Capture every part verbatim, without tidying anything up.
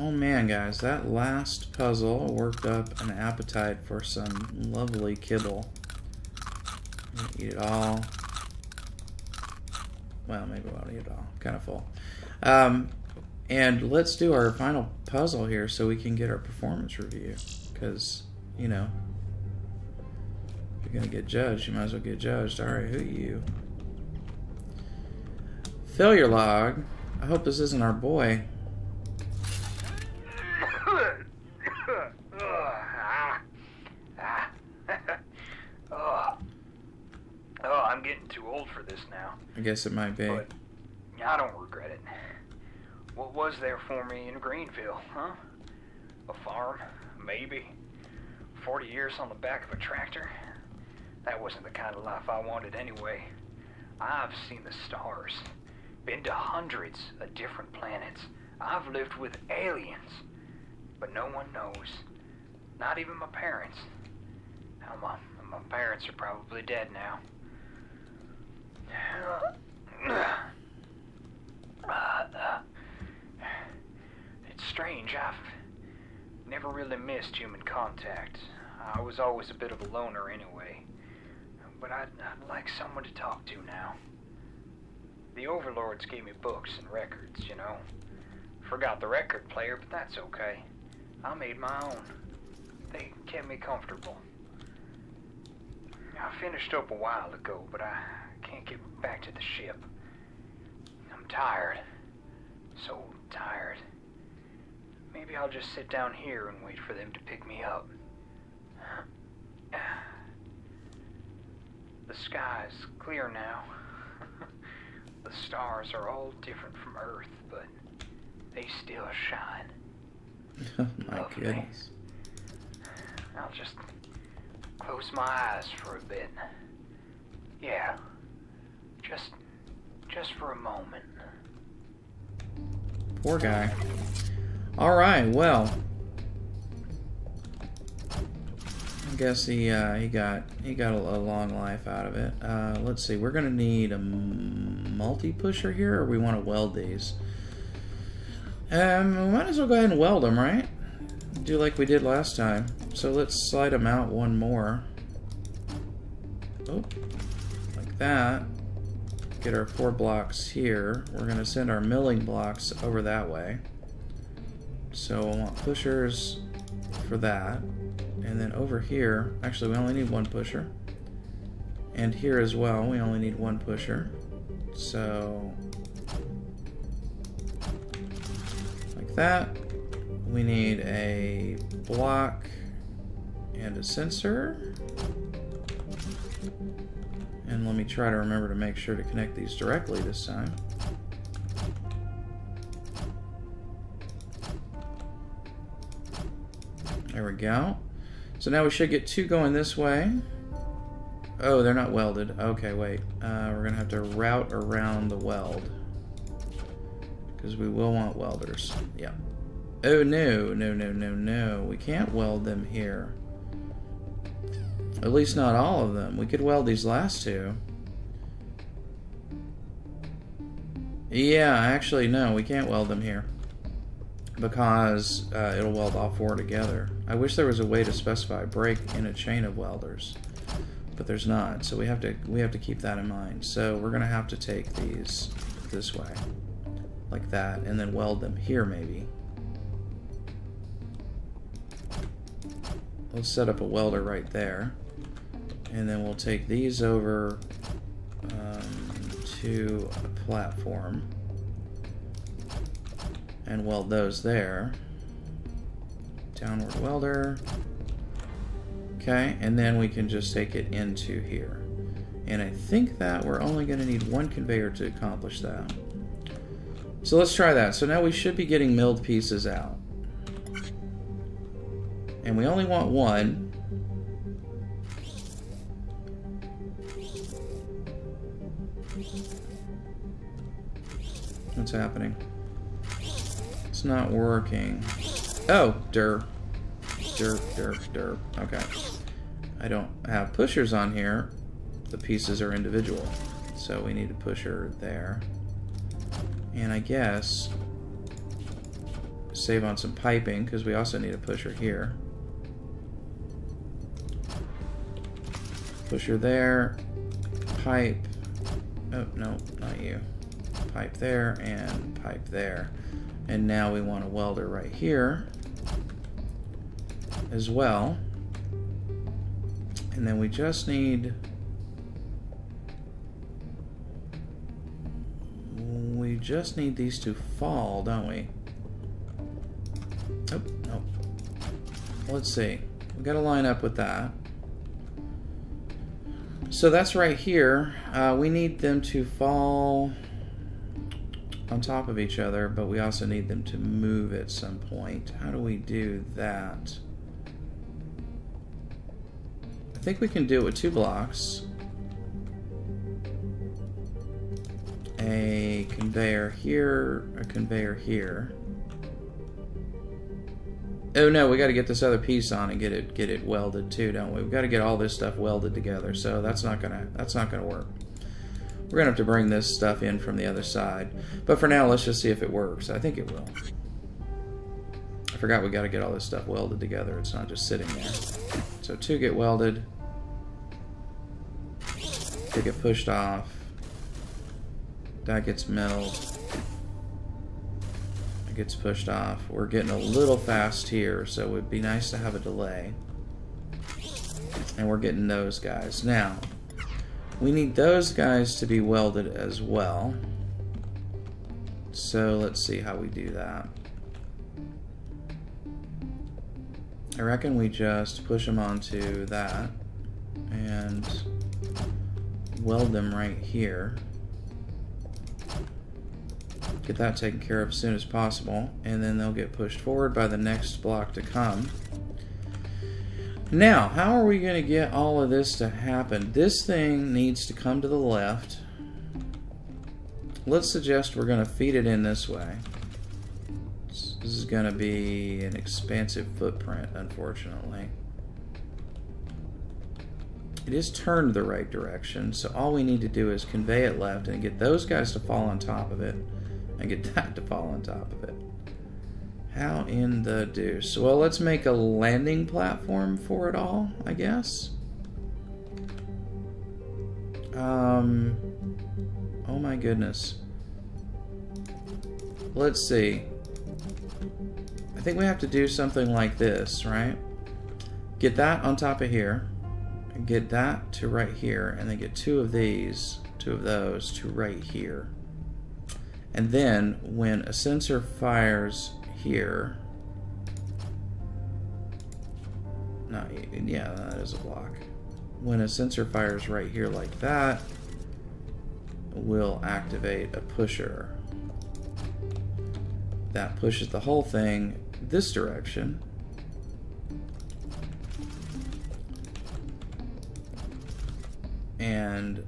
Oh man, guys, that last puzzle worked up an appetite for some lovely kibble. I'm gonna eat it all. Well, maybe I'll eat it all. I'm kind of full. Um, and let's do our final puzzle here so we can get our performance review. Because, you know, if you're going to get judged, you might as well get judged. All right, who are you? Failure log. I hope this isn't our boy. I guess it might be. But I don't regret it. What was there for me in Greenville, huh? A farm, maybe. Forty years on the back of a tractor? That wasn't the kind of life I wanted anyway. I've seen the stars. Been to hundreds of different planets. I've lived with aliens. But no one knows. Not even my parents. Now my, my parents are probably dead now. It's strange, I've never really missed human contact. I was always a bit of a loner anyway, but I'd, I'd like someone to talk to now. The overlords gave me books and records, you know. Forgot the record player, but that's okay. I made my own. They kept me comfortable. I finished up a while ago, but I can't get back to the ship. I'm tired. So tired. Maybe I'll just sit down here and wait for them to pick me up. The sky's clear now. The stars are all different from Earth, but they still shine. Oh my Lovely. Goodness. I'll just close my eyes for a bit. Yeah. Just, just for a moment. Poor guy. All right, well, I guess he uh, he got he got a, a long life out of it. Uh, let's see, we're gonna need a multi pusher here, or we want to weld these. Um, we might as well go ahead and weld them, right? Do like we did last time. So let's slide them out one more. Oh, like that. Get our four blocks here. We're going to send our milling blocks over that way. So I want pushers for that. And then over here, actually we only need one pusher. And here as well, we only need one pusher. So, like that. We need a block and a sensor. And let me try to remember to make sure to connect these directly this time. There we go. So now we should get two going this way. Oh, they're not welded. Okay, wait. Uh, we're gonna have to route around the weld. Because we will want welders. Yeah. Oh no, no, no, no, no. We can't weld them here. At least not all of them. We could weld these last two. Yeah, actually, no, we can't weld them here. Because uh, it'll weld all four together. I wish there was a way to specify break in a chain of welders. But there's not, so we have to we have to keep that in mind. So we're gonna have to take these this way. Like that, and then weld them here maybe. Let's set up a welder right there. And then we'll take these over um, to a platform and weld those there. Downward welder. Okay, and then we can just take it into here. And I think that we're only going to need one conveyor to accomplish that. So let's try that. So now we should be getting milled pieces out. And we only want one. What's happening? It's not working. Oh, derp. Derp, derp, derp. Okay. I don't have pushers on here. The pieces are individual. So we need a pusher there. And I guess save on some piping, because we also need a pusher here. Pusher there, pipe, oh no, not you. Pipe there and pipe there. And now we want a welder right here as well. And then we just need, we just need these to fall, don't we? Oh, no. Let's see. We gotta line up with that. So that's right here. Uh, we need them to fall on top of each other, but we also need them to move at some point. How do we do that? I think we can do it with two blocks. A conveyor here, a conveyor here. Oh no, we gotta get this other piece on and get it get it welded too, don't we? We've got to get all this stuff welded together, so that's not gonna that's not gonna work. We're gonna have to bring this stuff in from the other side. But for now, let's just see if it works. I think it will. I forgot we gotta get all this stuff welded together. It's not just sitting there. So two get welded. They get pushed off. That gets milled. It gets pushed off. We're getting a little fast here, so it would be nice to have a delay. And we're getting those guys. Now, we need those guys to be welded as well. So let's see how we do that. I reckon we just push them onto that and weld them right here. Get that taken care of as soon as possible, and then they'll get pushed forward by the next block to come. Now, how are we going to get all of this to happen? This thing needs to come to the left. Let's suggest we're going to feed it in this way. This is going to be an expansive footprint, unfortunately. It is turned the right direction, so all we need to do is convey it left and get those guys to fall on top of it, and get that to fall on top of it. How in the deuce? Well, let's make a landing platform for it all, I guess. Um, oh my goodness. Let's see. I think we have to do something like this, right? Get that on top of here, and get that to right here, and then get two of these, two of those to right here. And then when a sensor fires here, no, yeah, that is a block. When a sensor fires right here like that, we'll activate a pusher. That pushes the whole thing this direction. And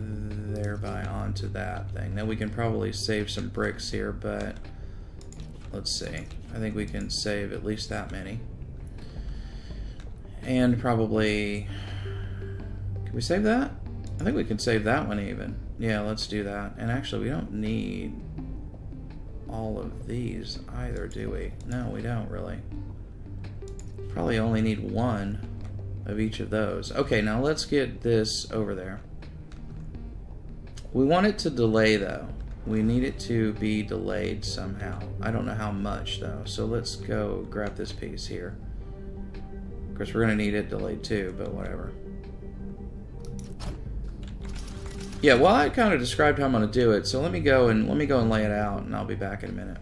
thereby onto that thing. Now we can probably save some bricks here, but let's see. I think we can save at least that many. And probably, can we save that? I think we can save that one even. Yeah, let's do that. And actually, we don't need all of these either, do we? No, we don't really. Probably only need one of each of those. Okay, now let's get this over there. We want it to delay though. We need it to be delayed somehow. I don't know how much though, so let's go grab this piece here. Of course we're gonna need it delayed too, but whatever. Yeah, well I kind of described how I'm gonna do it, so let me go and let me go and lay it out, and I'll be back in a minute.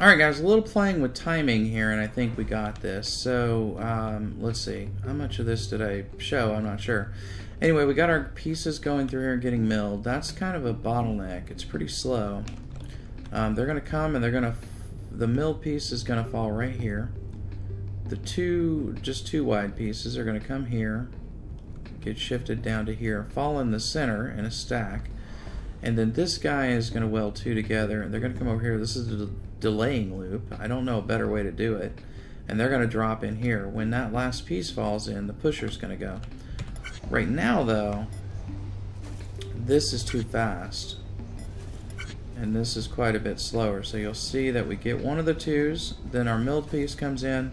Alright guys, a little playing with timing here, and I think we got this. So um, let's see, how much of this did I show? I'm not sure. Anyway, we got our pieces going through here and getting milled. That's kind of a bottleneck. It's pretty slow. Um, they're going to come and they're going to... The mill piece is going to fall right here. The two, just two wide pieces are going to come here, get shifted down to here, fall in the center in a stack, and then this guy is going to weld two together, and they're going to come over here. This is a de delaying loop. I don't know a better way to do it. And they're going to drop in here. When that last piece falls in, the pusher's going to go. Right now, though, this is too fast. and this is quite a bit slower. So you'll see that we get one of the twos, then our milled piece comes in,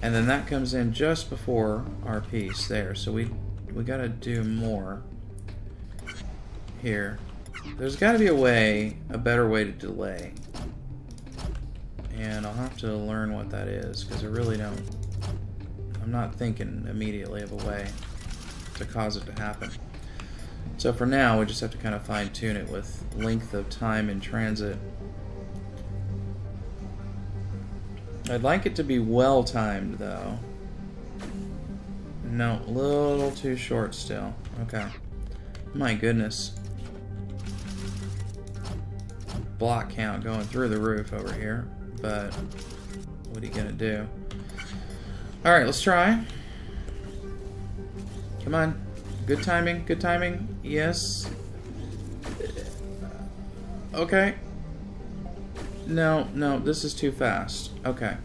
and then that comes in just before our piece there. So we we gotta do more here. There's gotta be a way, a better way to delay. And I'll have to learn what that is, because I really don't, I'm not thinking immediately of a way to cause it to happen. So for now, we just have to kind of fine tune it with length of time in transit. I'd like it to be well timed though. No, a little too short still. Okay. My goodness. Block count going through the roof over here, but what are you gonna do? All right, let's try. Come on. Good timing, good timing. Yes. Okay. No, no, this is too fast. Okay.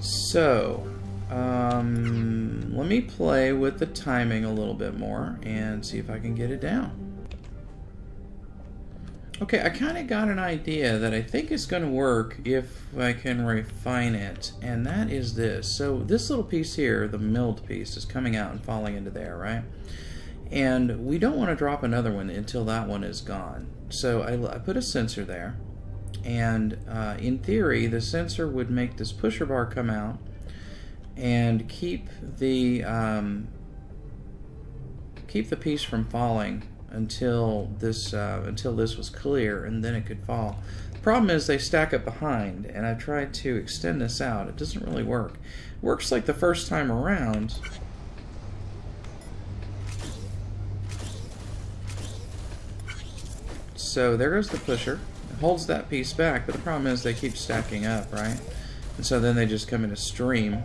So, um, let me play with the timing a little bit more and see if I can get it down. Okay, I kind of got an idea that I think is going to work if I can refine it, and that is this. So this little piece here, the milled piece, is coming out and falling into there, right? And we don't want to drop another one until that one is gone. So I, I put a sensor there, and uh, in theory the sensor would make this pusher bar come out and keep the um, keep the piece from falling until this uh, until this was clear, and then it could fall. The problem is they stack up behind, and I tried to extend this out. It doesn't really work. It works like the first time around. So there goes the pusher. It holds that piece back, but the problem is they keep stacking up, right? And so then they just come in a stream,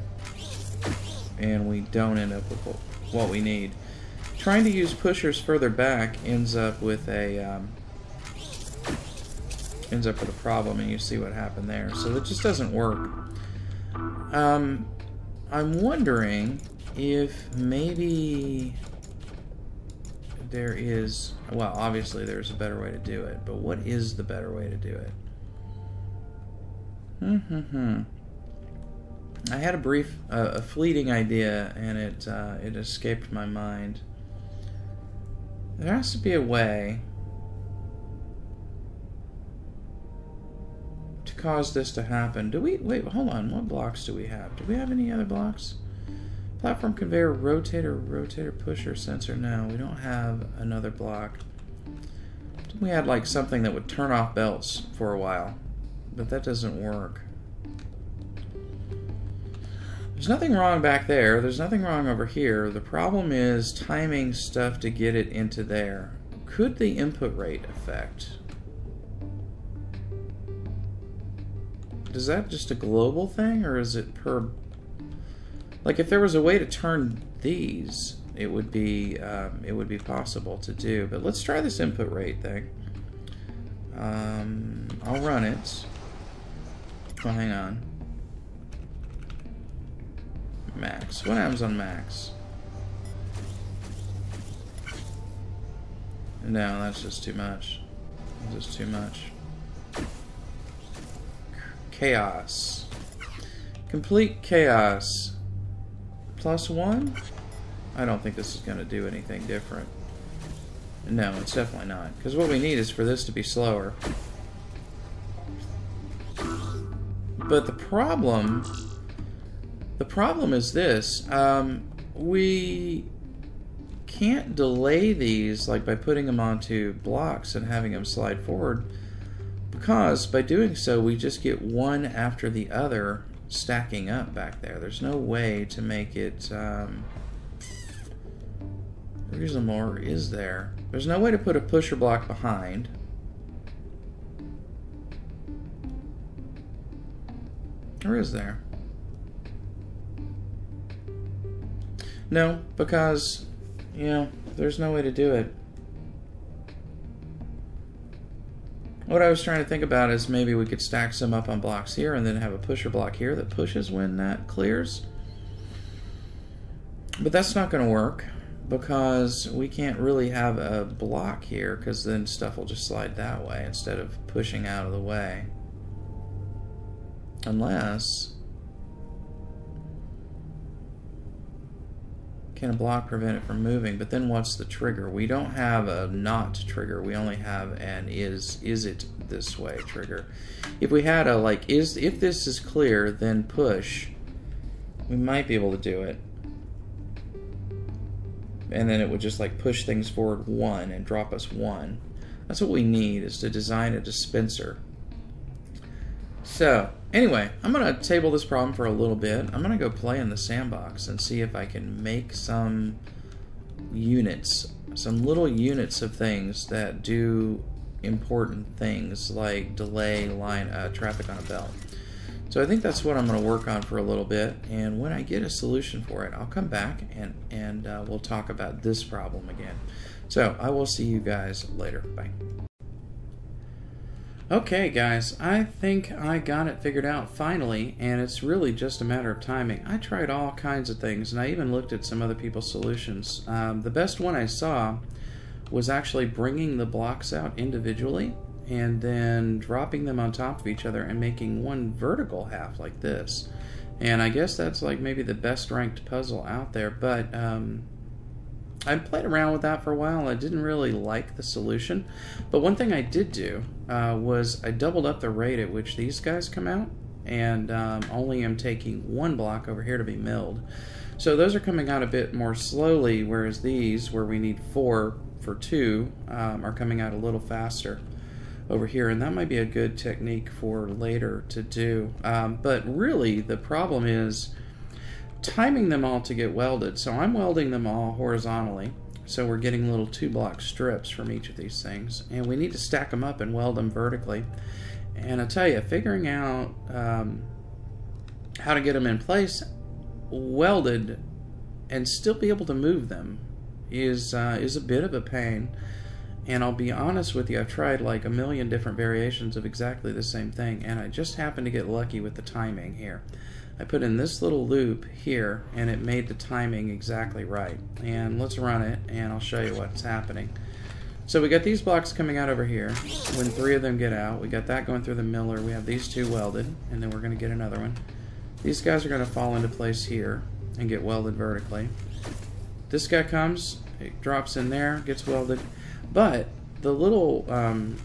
and we don't end up with what we need. Trying to use pushers further back ends up with a um, ends up with a problem, and you see what happened there. So it just doesn't work. Um, I'm wondering if maybe there is, well, obviously there's a better way to do it, but what is the better way to do it? Mm-hmm-hmm. I had a brief, uh, a fleeting idea, and it uh, it escaped my mind. There has to be a way to cause this to happen. Do we, wait, hold on, what blocks do we have? Do we have any other blocks? Platform, conveyor, rotator, rotator, pusher, sensor, no, we don't have another block. We had like something that would turn off belts for a while, but that doesn't work. There's nothing wrong back there, there's nothing wrong over here. The problem is timing stuff to get it into there. Could the input rate affect? Is that just a global thing, or is it per... Like if there was a way to turn these, it would be um, it would be possible to do. But let's try this input rate thing. Um, I'll run it. Oh, hang on. Max. What happens on max? No, that's just too much. That's just too much. Chaos. Complete chaos. Plus one? I don't think this is going to do anything different. No, it's definitely not. Because what we need is for this to be slower. But the problem... The problem is this, um, we can't delay these like by putting them onto blocks and having them slide forward, because by doing so we just get one after the other stacking up back there. There's no way to make it um, reasonable, or is there? There's no way to put a pusher block behind. Or is there? No, because, you know, there's no way to do it. What I was trying to think about is maybe we could stack some up on blocks here and then have a pusher block here that pushes when that clears. But that's not going to work. because we can't really have a block here, because then stuff will just slide that way instead of pushing out of the way. Unless, can a block prevent it from moving? But then what's the trigger? We don't have a not trigger, we only have an is is it this way trigger. If we had a like is if this is clear then push, we might be able to do it. And then it would just like push things forward one and drop us one. That's what we need, is to design a dispenser. So anyway, I'm gonna table this problem for a little bit. I'm gonna go play in the sandbox and see if I can make some units, some little units of things that do important things like delay line uh, traffic on a belt. So I think that's what I'm going to work on for a little bit, and when I get a solution for it, I'll come back and, and uh, we'll talk about this problem again. So I will see you guys later. Bye. Okay guys, I think I got it figured out finally, and it's really just a matter of timing. I tried all kinds of things, and I even looked at some other people's solutions. Um, the best one I saw was actually bringing the blocks out individually and then dropping them on top of each other and making one vertical half like this. And I guess that's like maybe the best ranked puzzle out there, but um, I played around with that for a while and I didn't really like the solution. But one thing I did do uh, was I doubled up the rate at which these guys come out, and um, only am taking one block over here to be milled. So those are coming out a bit more slowly, whereas these, where we need four for two, um, are coming out a little faster over here, and that might be a good technique for later to do. Um, but really the problem is timing them all to get welded. So I'm welding them all horizontally, so we're getting little two block strips from each of these things, and we need to stack them up and weld them vertically. And I tell you, figuring out um, how to get them in place welded and still be able to move them is uh, is a bit of a pain. And I'll be honest with you, I've tried like a million different variations of exactly the same thing, and I just happened to get lucky with the timing here. I put in this little loop here, and it made the timing exactly right. And let's run it, and I'll show you what's happening. So we got these blocks coming out over here. When three of them get out, we got that going through the miller. We have these two welded, and then we're going to get another one. These guys are going to fall into place here and get welded vertically. This guy comes, it drops in there, gets welded. But the little um,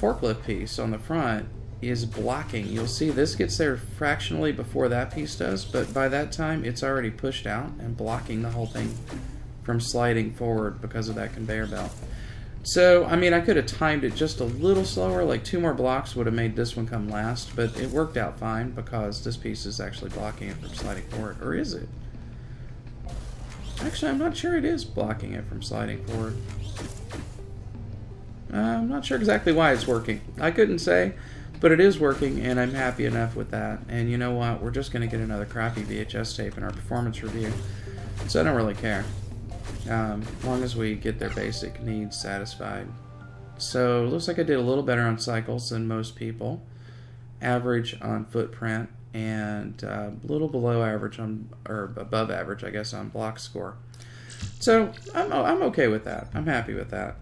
forklift piece on the front is blocking. You'll see this gets there fractionally before that piece does, but by that time it's already pushed out and blocking the whole thing from sliding forward because of that conveyor belt. So, I mean, I could have timed it just a little slower, like two more blocks would have made this one come last, but it worked out fine because this piece is actually blocking it from sliding forward. Or is it? Actually, I'm not sure it is blocking it from sliding forward. Uh, I'm not sure exactly why it's working. I couldn't say, but it is working, and I'm happy enough with that. And you know what? We're just going to get another crappy V H S tape in our performance review, so I don't really care. Um, as long as we get their basic needs satisfied. So, looks like I did a little better on cycles than most people. Average on footprint, and a little below average on, or above average, I guess, on block score. So, I'm, I'm okay with that. I'm happy with that.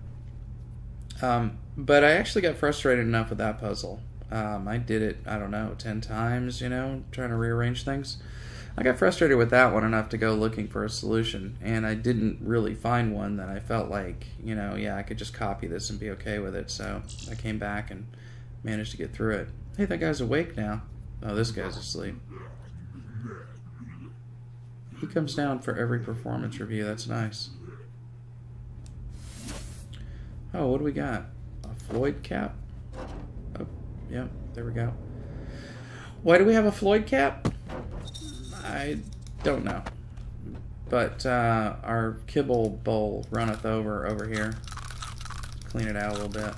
Um, but I actually got frustrated enough with that puzzle. Um, I did it, I don't know, ten times, you know, trying to rearrange things. I got frustrated with that one enough to go looking for a solution, and I didn't really find one that I felt like, you know, yeah, I could just copy this and be okay with it. So I came back and managed to get through it. Hey, that guy's awake now. Oh, this guy's asleep. He comes down for every performance review. That's nice. Oh, what do we got? A Floyd cap? Oh, yeah, there we go. Why do we have a Floyd cap? I don't know. But uh, our kibble bowl runneth over over here. Clean it out a little bit.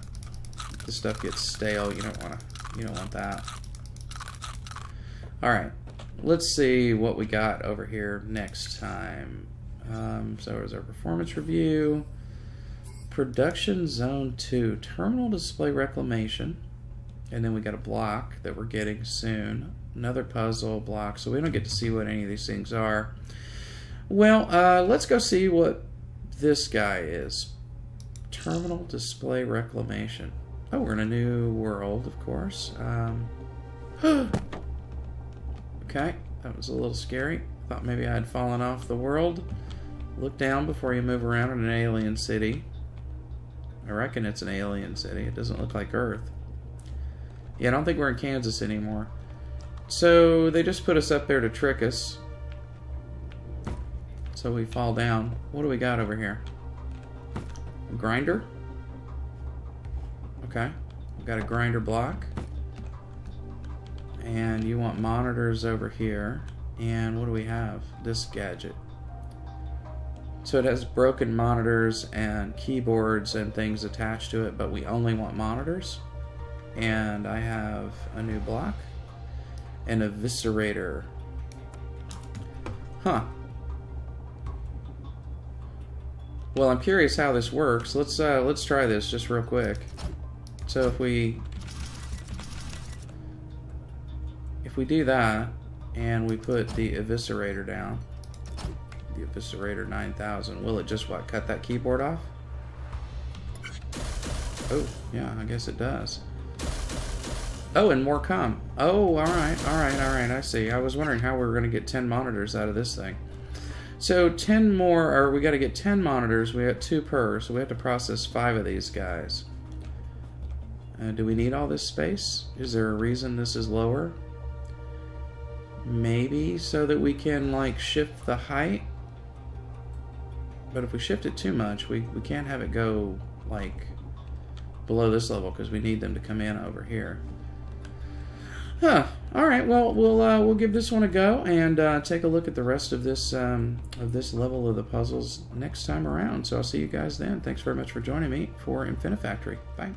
This stuff gets stale. You don't want to. You don't want that. All right. Let's see what we got over here next time. Um, so there's our performance review. Production zone two, terminal display reclamation, and then we got a block that we're getting soon, another puzzle block, so we don't get to see what any of these things are. Well, uh, let's go see what this guy is. Terminal display reclamation. Oh, we're in a new world, of course. Um, okay, that was a little scary. Thought maybe I had fallen off the world. Look down before you move around in an alien city. I reckon it's an alien city. It doesn't look like Earth. Yeah, I don't think we're in Kansas anymore. So they just put us up there to trick us. So we fall down. What do we got over here? A grinder? Okay. We've got a grinder block. And you want monitors over here. And what do we have? This gadget. So it has broken monitors and keyboards and things attached to it, but we only want monitors. And I have a new block. An eviscerator. Huh. Well, I'm curious how this works. Let's uh, let's try this just real quick. So if we if we do that and we put the eviscerator down, the eviscerator nine thousand, will it just what cut that keyboard off? Oh, yeah, I guess it does. Oh, and more come. Oh, all right, all right, all right, I see. I was wondering how we were going to get ten monitors out of this thing. So ten more, or we got to get ten monitors. We got two per, so we have to process five of these guys. Uh, do we need all this space? Is there a reason this is lower? Maybe so that we can, like, shift the height? But if we shift it too much, we, we can't have it go, like, below this level because we need them to come in over here. Huh. All right. Well, we'll uh, we'll give this one a go and uh, take a look at the rest of this um, of this level of the puzzles next time around. So I'll see you guys then. Thanks very much for joining me for Infinifactory. Bye.